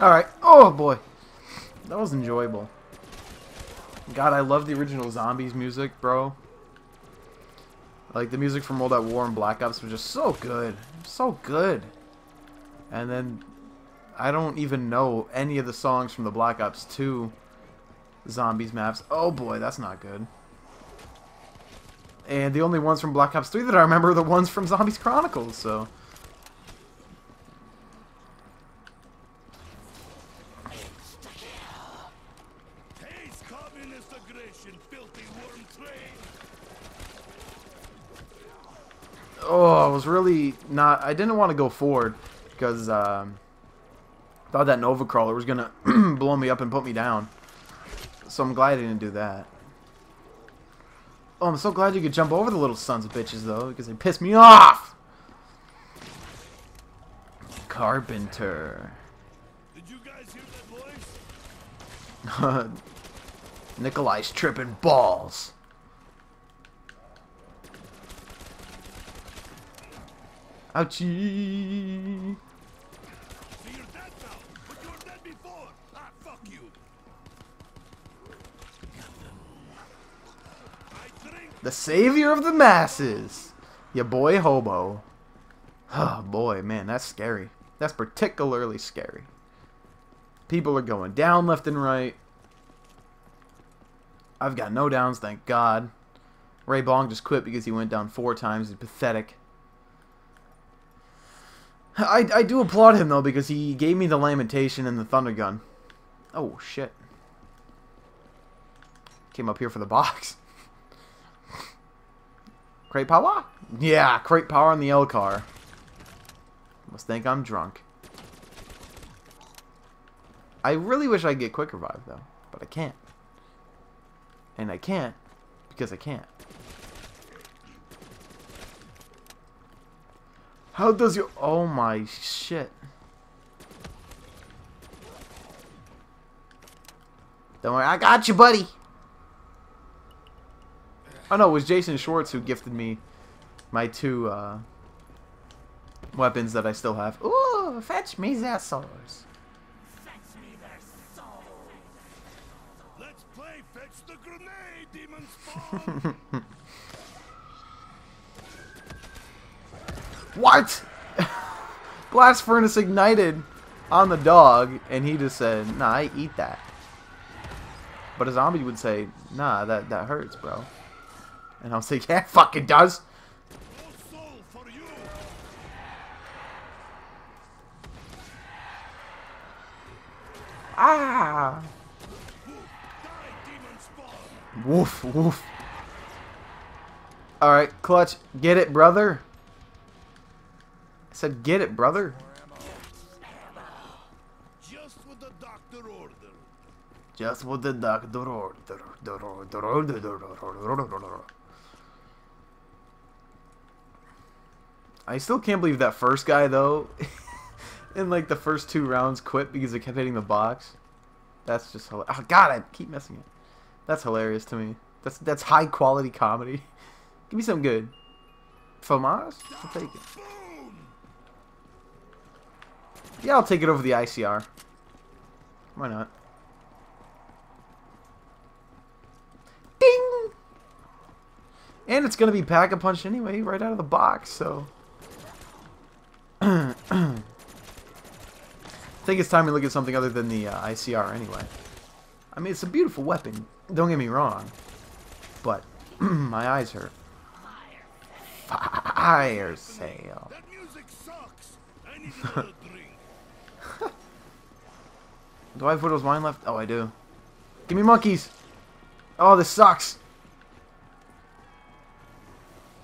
Alright. Oh, boy. That was enjoyable. God, I love the original Zombies music, bro. Like, the music from World at War and Black Ops was just so good. So good. And then, I don't even know any of the songs from the Black Ops 2 Zombies maps. Oh boy, that's not good. And the only ones from Black Ops 3 that I remember are the ones from Zombies Chronicles, so... Oh, I was really not... I didn't want to go forward because I thought that Nova Crawler was going to blow me up and put me down. So I'm glad I didn't do that. Oh, I'm so glad you could jump over the little sons of bitches, though, because they pissed me off! Carpenter. Did you guys hear that voice? Nikolai's tripping balls. Ouchie! So you're dead now, but you were dead before. Ah, fuck you! The savior of the masses, YaBoyHobo. Oh boy, man, that's scary. That's particularly scary. People are going down left and right. I've got no downs, thank God. Ray Bong just quit because he went down 4 times. He's pathetic. I do applaud him, though, because he gave me the Lamentation and the Thunder Gun. Oh, shit. Came up here for the box. Crate Power? Yeah, Crate Power on the L car. Must think I'm drunk. I really wish I could get Quick Revive, though, but I can't. And I can't because I can't. How does your... Oh my shit. Don't worry, I got you, buddy! Oh no, it was Jason Schwartz who gifted me my 2 weapons that I still have. Ooh, fetch me their souls. Fetch me their souls. Let's play Fetch the Grenade, Demon Spawn! What? Blast furnace ignited on the dog, and he just said, nah, I eat that. But a zombie would say, nah, that hurts, bro. And I'll say, yeah, fuck it does. No soul for you. Ah. Woof, woof. Alright, clutch. Get it, brother. I said, get it, brother. Just what the doctor ordered. Just what the doctor ordered. I still can't believe that first guy, though, in like the first 2 rounds quit because he kept hitting the box. That's just hilarious. Oh, God, I keep messing it. That's hilarious to me. That's high-quality comedy. Give me something good. Famas? I'll take it. Yeah, I'll take it over the ICR. Why not? Ding! And it's going to be Pack-a-Punch anyway, right out of the box, so... I think it's time we look at something other than the ICR anyway. I mean, it's a beautiful weapon, don't get me wrong. But, my eyes hurt. Fire Sale. That music sucks. I need a little drink. Do I have widow's wine left? Oh, I do. Give me monkeys! Oh, this sucks!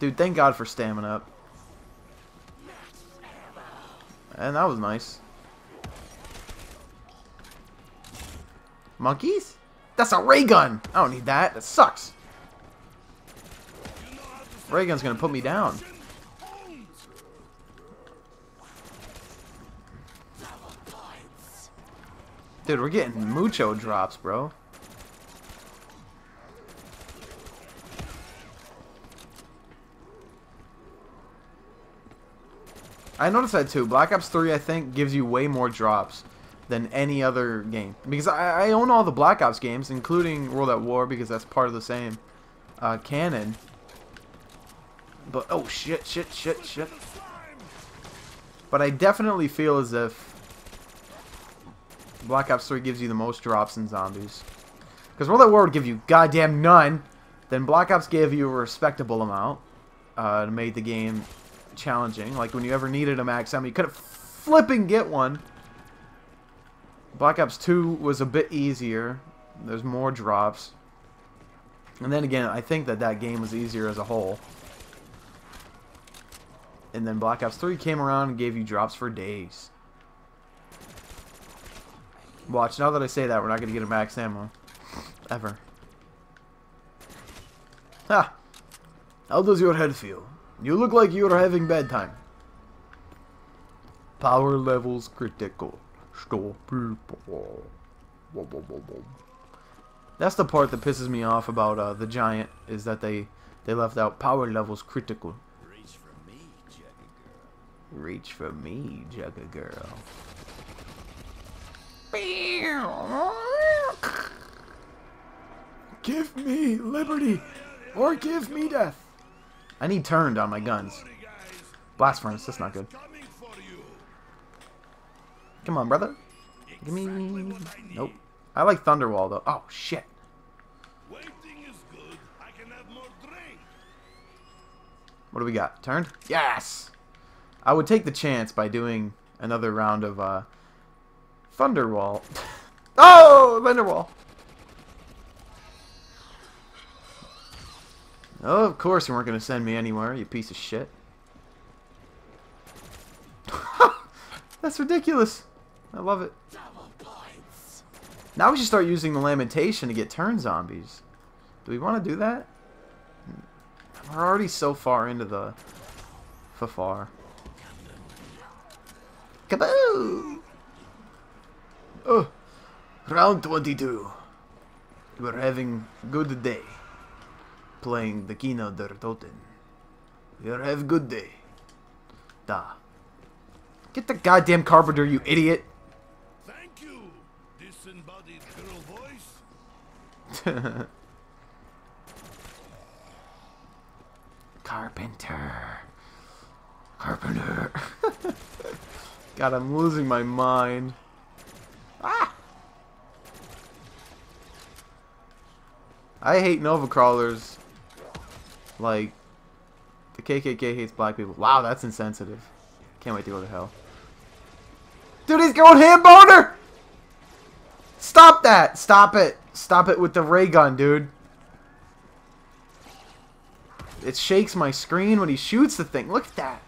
Dude, thank God for Stamina Up. And that was nice. Monkeys? That's a Ray Gun! I don't need that. That sucks. Ray Gun's gonna put me down. Dude, we're getting mucho drops, bro. I noticed that too. Black Ops 3, I think, gives you way more drops than any other game. Because I own all the Black Ops games, including World at War, because that's part of the same canon. But, oh shit, shit, shit, shit. But I definitely feel as if Black Ops 3 gives you the most drops in zombies. Because World at War would give you goddamn none. Then Black Ops gave you a respectable amount. It made the game challenging. Like when you ever needed a max ammo, you couldn't flipping get one. Black Ops 2 was a bit easier. There's more drops. And then again, I think that that game was easier as a whole. And then Black Ops 3 came around and gave you drops for days. Watch, now that I say that, we're not going to get a max ammo. Ever. Ha! How does your head feel? You look like you are having bad time. Power levels critical. Stop people. That's the part that pisses me off about the Giant, is that they left out power levels critical. Reach for me, Jugger Girl. Reach for me, Jugger Girl. Give me liberty, or give me death. I need Turned on my guns. Blast furnace, that's not good. Come on, brother. Give me... Nope. I like Thunderwall, though. Oh, shit. What do we got? Turned? Yes! I would take the chance by doing another round of... Thunderwall. Oh, Thunderwall. Oh, of course you weren't going to send me anywhere, you piece of shit. That's ridiculous. I love it. Now we should start using the Lamentation to get turn zombies. Do we want to do that? We're already so far into the... Fafar. Kaboom! Oh, round 22. We're having a good day. Playing the Kino der Toten. We'll have a good day. Da. Get the goddamn Carpenter, you idiot! Thank you, disembodied girl voice. Carpenter. Carpenter. God, I'm losing my mind. Ah! I hate Nova Crawlers like the KKK hates black people. Wow, that's insensitive. Can't wait to go to hell. Dude, he's going ham boner! Stop that! Stop it! Stop it with the Ray Gun, dude. It shakes my screen when he shoots the thing. Look at that.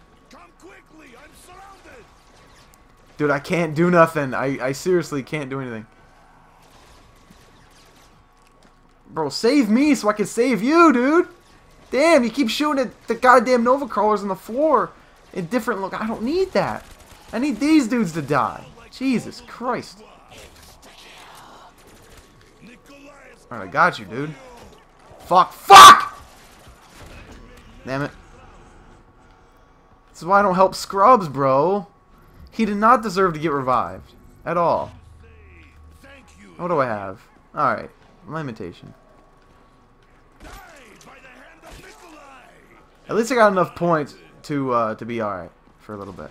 Dude, I can't do nothing. I seriously can't do anything. Bro, save me so I can save you, dude. Damn, you keep shooting at the goddamn Nova Crawlers on the floor in different look. I don't need that. I need these dudes to die. Jesus Christ. Alright, I got you, dude. Fuck. Fuck! Damn it. This is why I don't help Scrubs, bro. He did not deserve to get revived. At all. What do I have? Alright. Lamentation. At least I got enough points to be alright for a little bit.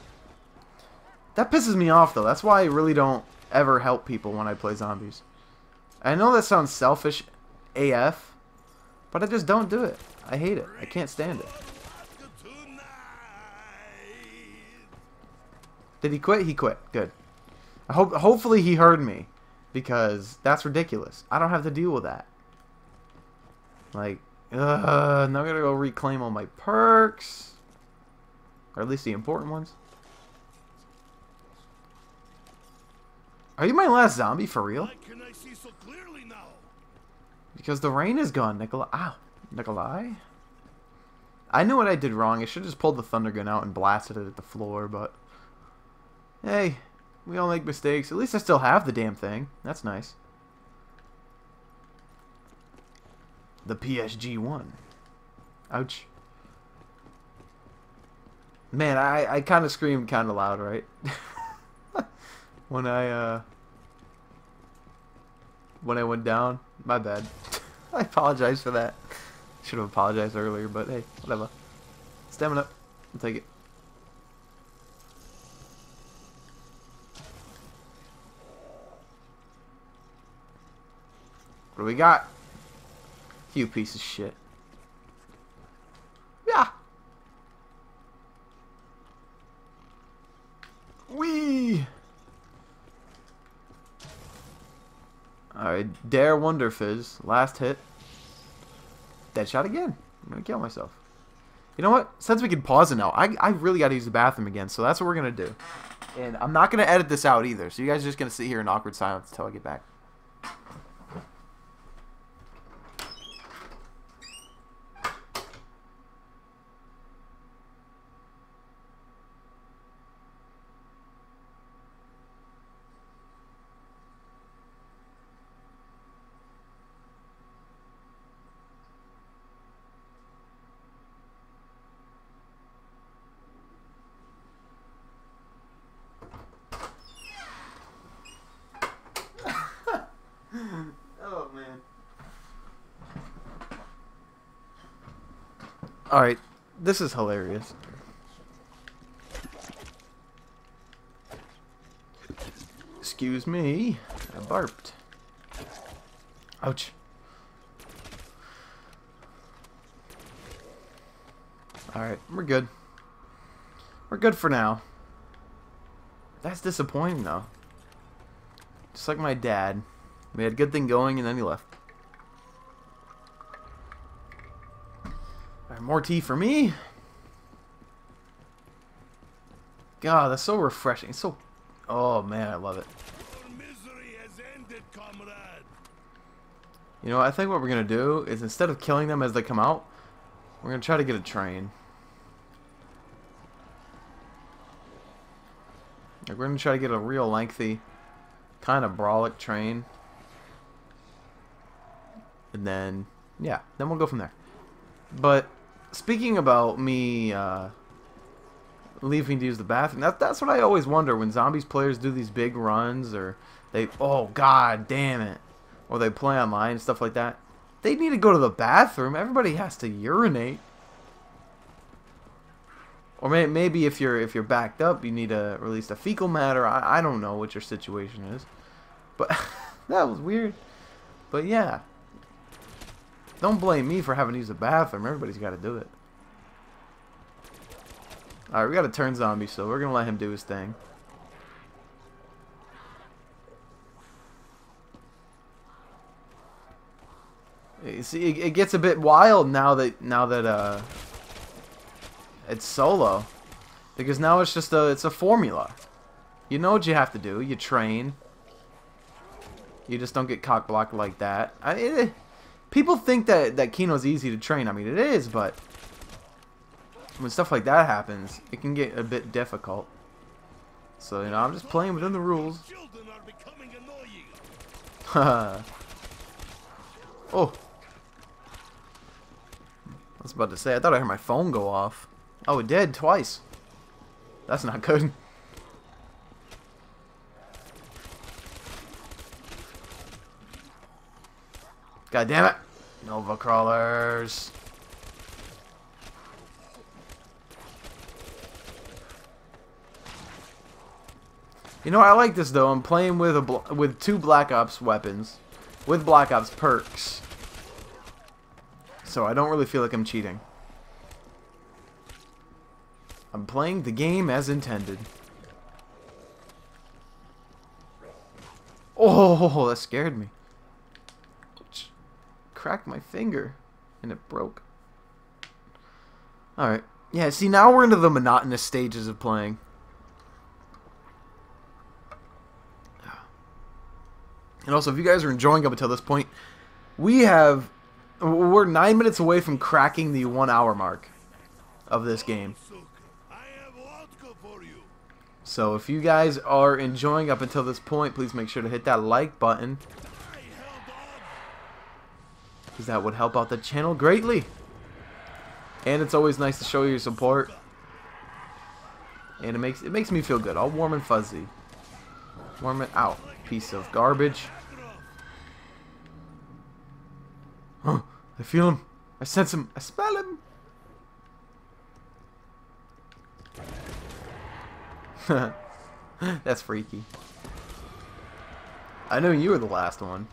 That pisses me off, though. That's why I really don't ever help people when I play zombies. I know that sounds selfish AF, but I just don't do it. I hate it. I can't stand it. Did he quit? He quit. Good. Hopefully he heard me, because that's ridiculous. I don't have to deal with that. Like, now I gotta go reclaim all my perks, or at least the important ones. Are you my last zombie for real? Because the rain is gone, Nikolai. Ow, Nikolai. I knew what I did wrong. I should have just pulled the Thunder Gun out and blasted it at the floor, but. Hey, we all make mistakes. At least I still have the damn thing. That's nice. The PSG won. Ouch. Man, I kind of screamed kind of loud, right? When I when I went down. My bad. I apologize for that. Should have apologized earlier, but hey, whatever. Stamina up. I'll take it. What do we got? You piece of shit. Yeah. Wee. Alright, Dare Wonder Fizz. Last hit. Deadshot again. I'm gonna kill myself. You know what? Since we can pause it now, I really gotta use the bathroom again, so that's what we're gonna do. And I'm not gonna edit this out either, so you guys are just gonna sit here in awkward silence until I get back. Alright, this is hilarious. Excuse me, I barfed. Ouch. Alright, we're good. We're good for now. That's disappointing though. Just like my dad. We had a good thing going and then he left. More tea for me. God, that's so refreshing. It's so, oh man, I love it. Misery has ended, comrade. You know, I think what we're gonna do is instead of killing them as they come out, we're gonna try to get a train. Like we're gonna try to get a real lengthy, kind of brawlic train, and then yeah, then we'll go from there. But speaking about me leaving to use the bathroom, that's what I always wonder when zombies players do these big runs, or they, oh god damn it, or they play online and stuff like that. They need to go to the bathroom. Everybody has to urinate. Or maybe if you're backed up, you need to release the fecal matter. I don't know what your situation is, but that was weird. But yeah. Don't blame me for having to use the bathroom. Everybody's got to do it. Alright, we got a turn zombie, so we're going to let him do his thing. You see, it gets a bit wild now that it's solo, because now it's just it's a formula. You know what you have to do. You train. You just don't get cock blocked like that. People think that Kino's easy to train. I mean, it is, but when stuff like that happens, it can get a bit difficult. So, you know, I'm just playing within the rules. Oh. I was about to say, I thought I heard my phone go off. Oh, it did twice. That's not good. God damn it! Nova Crawlers! You know, I like this though. I'm playing with two Black Ops weapons, with Black Ops perks, so I don't really feel like I'm cheating. I'm playing the game as intended. Oh, that scared me. Cracked my finger and it broke. Alright. Yeah, see, now we're into the monotonous stages of playing. And also, if you guys are enjoying up until this point, we're 9 minutes away from cracking the 1 hour mark of this game. So if you guys are enjoying up until this point, please make sure to hit that like button, because that would help out the channel greatly. And it's always nice to show your support. And it makes me feel good. All warm and fuzzy. Warm it out. Piece of garbage. Oh, I feel him. I sense him. I smell him. That's freaky. I know you were the last one.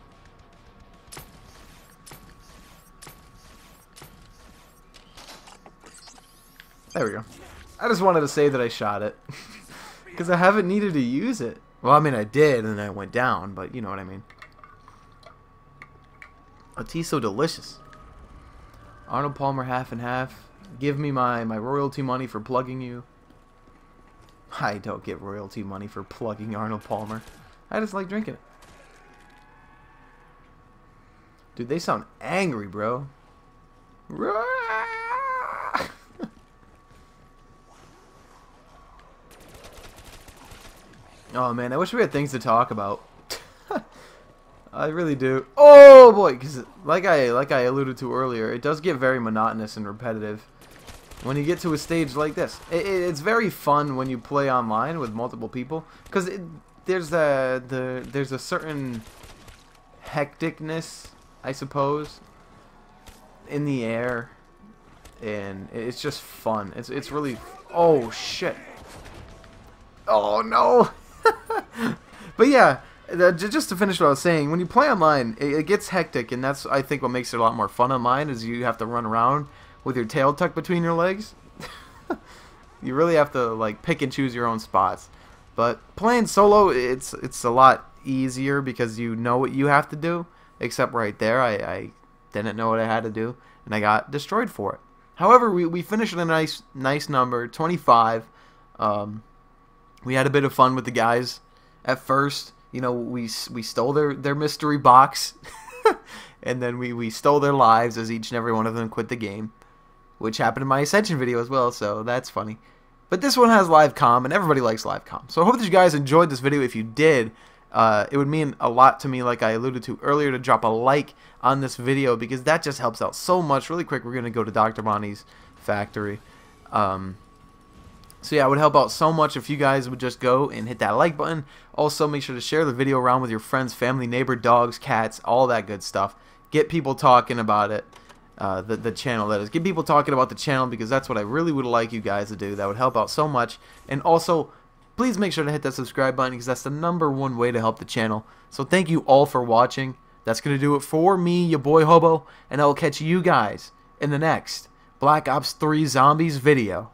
There we go. I just wanted to say that I shot it. Because I haven't needed to use it. Well, I mean, I did, and then I went down, but you know what I mean. Oh, tea's so delicious. Arnold Palmer, half and half. Give me my royalty money for plugging you. I don't get royalty money for plugging Arnold Palmer. I just like drinking it. Dude, they sound angry, bro. Oh, man, I wish we had things to talk about. I really do. Oh, boy, because like I alluded to earlier, it does get very monotonous and repetitive when you get to a stage like this. It's very fun when you play online with multiple people, because there's a certain hecticness, I suppose, in the air, and it's just fun. It's really... Oh, shit. Oh, no. But yeah, just to finish what I was saying, when you play online, it gets hectic, and that's, I think, what makes it a lot more fun online, is you have to run around with your tail tucked between your legs. You really have to, like, pick and choose your own spots. But playing solo, it's a lot easier because you know what you have to do, except right there, I didn't know what I had to do, and I got destroyed for it. However, we finished at a nice number, 25. We had a bit of fun with the guys. At first, you know, we stole their mystery box, and then we stole their lives as each and every one of them quit the game, which happened in my Ascension video as well, so that's funny. But this one has live comm, and everybody likes live comm. So I hope that you guys enjoyed this video. If you did, it would mean a lot to me, like I alluded to earlier, to drop a like on this video, because that just helps out so much. Really quick, we're going to go to Dr. Bonnie's factory. So yeah, it would help out so much if you guys would just go and hit that like button. Also, make sure to share the video around with your friends, family, neighbor, dogs, cats, all that good stuff. Get people talking about it, the channel, that is. Get people talking about the channel, because that's what I really would like you guys to do. That would help out so much. And also, please make sure to hit that subscribe button, because that's the #1 way to help the channel. So thank you all for watching. That's going to do it for me, your boy Hobo, and I will catch you guys in the next Black Ops 3 Zombies video.